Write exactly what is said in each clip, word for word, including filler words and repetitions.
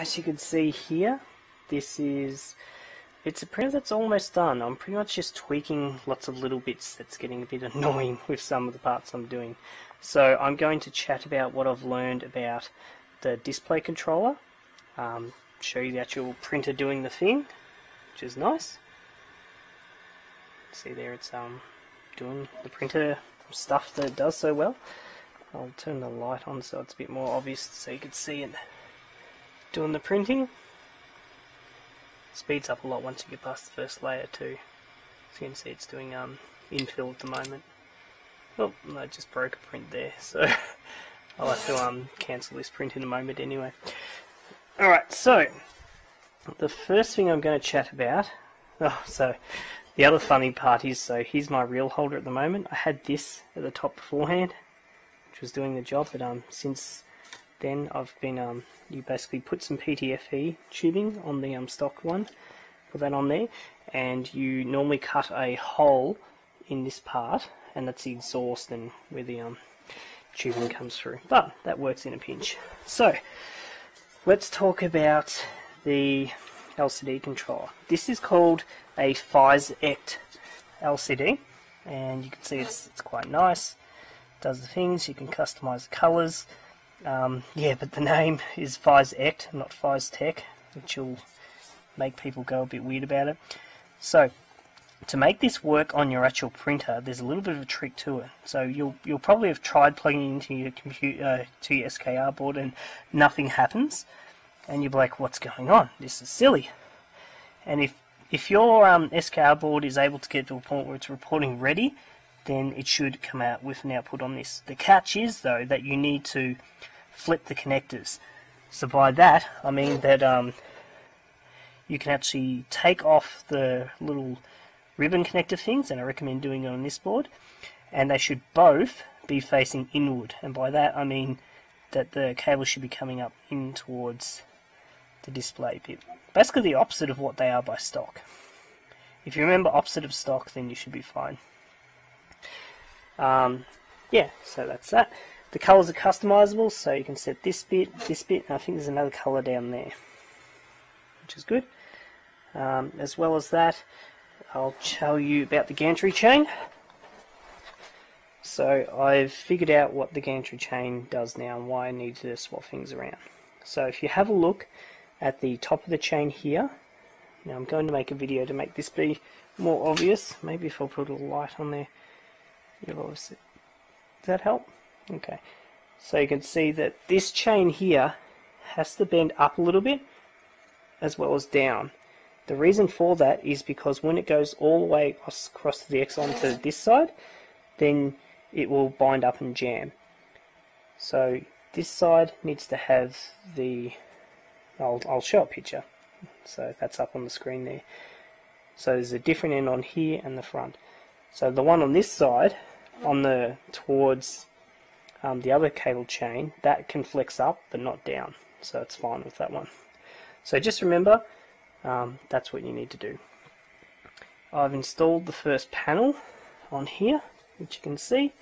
as you can see here, this is, it's a print that's almost done. I'm pretty much just tweaking lots of little bits. That's getting a bit annoying with some of the parts I'm doing. So I'm going to chat about what I've learned about the display controller, um, show you the actual printer doing the thing, which is nice. See there, it's um doing the printer stuff that it does so well. I'll turn the light on so it's a bit more obvious so you can see it doing the printing. Speeds up a lot once you get past the first layer too. As you can see, it's doing um, infill at the moment. Oh, I just broke a print there, so I'll have to um, cancel this print in a moment anyway. Alright, so the first thing I'm going to chat about, oh, so the other funny part is, so here's my reel holder at the moment. I had this at the top beforehand, which was doing the job, but um, since then I've been, um, you basically put some P T F E tubing on the um, stock one, put that on there, and you normally cut a hole in this part, and that's the exhaust and where the um, tubing comes through, but that works in a pinch. So let's talk about the L C D controller. This is called a fysetc L C D, and you can see it's, it's quite nice, does the things, you can customize the colors. Um, yeah, but the name is fysetc, not fysetec, which will make people go a bit weird about it. So, to make this work on your actual printer, there's a little bit of a trick to it. So you'll you'll probably have tried plugging into your computer uh, to your S K R board, and nothing happens, and you're like, "What's going on? This is silly." And if if your um, S K R board is able to get to a point where it's reporting ready, then it should come out with an output on this. The catch is, though, that you need to flip the connectors. So by that, I mean that um, you can actually take off the little ribbon connector things, and I recommend doing it on this board, and they should both be facing inward. And by that, I mean that the cable should be coming up in towards the display pip. Basically the opposite of what they are by stock. If you remember opposite of stock, then you should be fine. Um, yeah, so that's that. The colours are customizable, so you can set this bit, this bit, and I think there's another colour down there, which is good. Um, as well as that, I'll tell you about the gantry chain. So I've figured out what the gantry chain does now and why I need to swap things around. So if you have a look at the top of the chain here, now I'm going to make a video to make this be more obvious. Maybe if I'll put a little light on there, you'll obviously... Does that help? Okay. So you can see that this chain here has to bend up a little bit as well as down. The reason for that is because when it goes all the way across the X onto this side, then it will bind up and jam. So this side needs to have the... I'll, I'll show a picture. So that's up on the screen there. So there's a different end on here and the front. So the one on this side, on the towards um, the other cable chain, that can flex up but not down. So it's fine with that one. So just remember, um, that's what you need to do. I've installed the first panel on here, which you can see.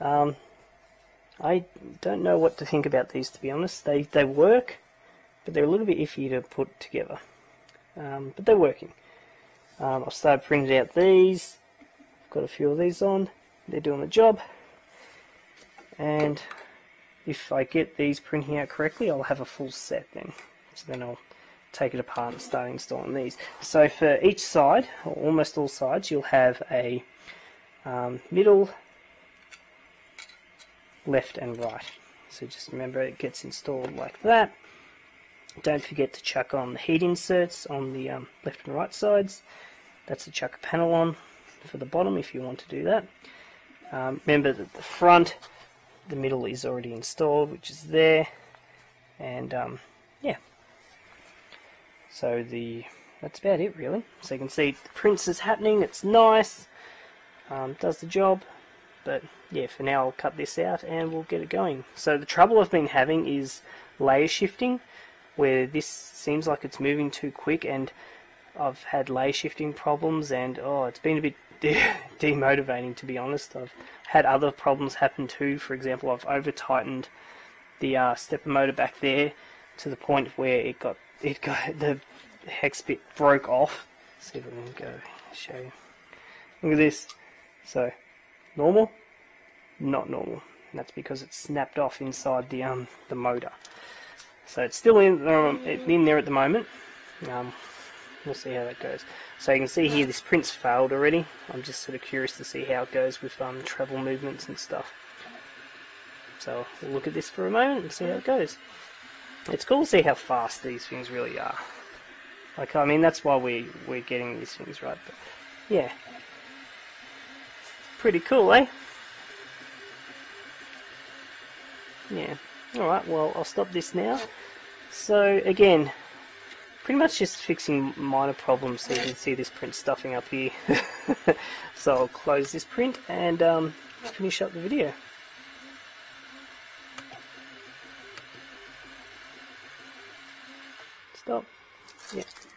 Um, I don't know what to think about these, to be honest. They, they work, but they're a little bit iffy to put together. Um, but they're working. Um, I've started printing out these. Got a few of these on, they're doing the job, and if I get these printing out correctly, I'll have a full set then. So then I'll take it apart and start installing these. So for each side, or almost all sides, you'll have a um, middle, left and right. So just remember it gets installed like that. Don't forget to chuck on the heat inserts on the um, left and right sides. That's the chucker panel on for the bottom if you want to do that. Um, remember that the front, the middle is already installed, which is there, and um, yeah, so the that's about it really. So you can see the prints is happening, it's nice, um, does the job, but yeah, for now I'll cut this out and we'll get it going. So the trouble I've been having is layer shifting, where this seems like it's moving too quick, and I've had layer shifting problems, and oh, it's been a bit de demotivating to be honest. I've had other problems happen too. For example, I've over tightened the uh, stepper motor back there, to the point where it got it got the hex bit broke off. Let's see if I can go show you. Look at this. So normal, not normal. And that's because it snapped off inside the um the motor. So it's still in um, in there at the moment. Um, we'll see how that goes. So you can see here this print's failed already. I'm just sort of curious to see how it goes with um travel movements and stuff. So we'll look at this for a moment and see how it goes. It's cool to see how fast these things really are. Like, I mean, that's why we we're getting these things right. But yeah, pretty cool, eh? Yeah. Alright, well, I'll stop this now. So again, pretty much just fixing minor problems. So you can see this print stuffing up here. So I'll close this print and um, finish up the video. Stop. Yep.